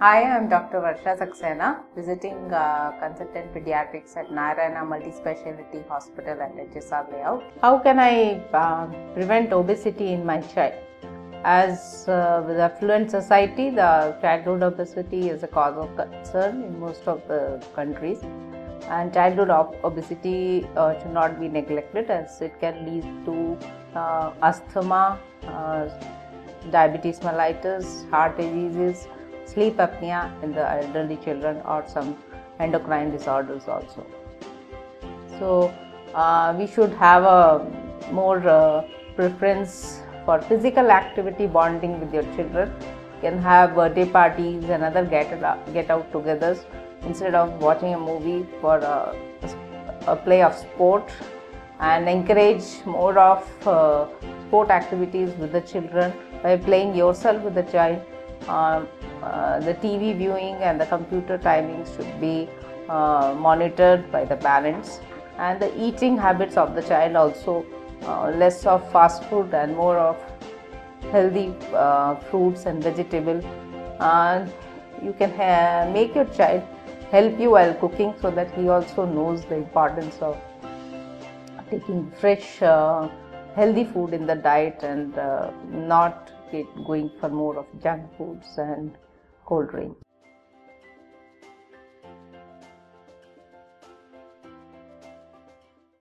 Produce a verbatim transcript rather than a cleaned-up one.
Hi, I am Doctor Varsha Saxena, visiting uh, consultant pediatrics at Narayana Multispeciality Hospital at H S R layout. How can I uh, prevent obesity in my child? As uh, with affluent society, the childhood obesity is a cause of concern in most of the countries, and childhood ob obesity uh, should not be neglected, as it can lead to uh, asthma, uh, diabetes mellitus, heart diseases, sleep apnea in the elderly children, or some endocrine disorders also. So uh, we should have a more uh, preference for physical activity, bonding with your children. You can have birthday parties and other get, get out togethers instead of watching a movie, for a, a play of sport, and encourage more of uh, sport activities with the children by playing yourself with the child. Uh, uh, the T V viewing and the computer timings should be uh, monitored by the parents, and the eating habits of the child also, uh, less of fast food and more of healthy uh, fruits and vegetables. And you can ha make your child help you while cooking, so that he also knows the importance of taking fresh uh, healthy food in the diet, and uh, not going for more of junk foods and cold drink.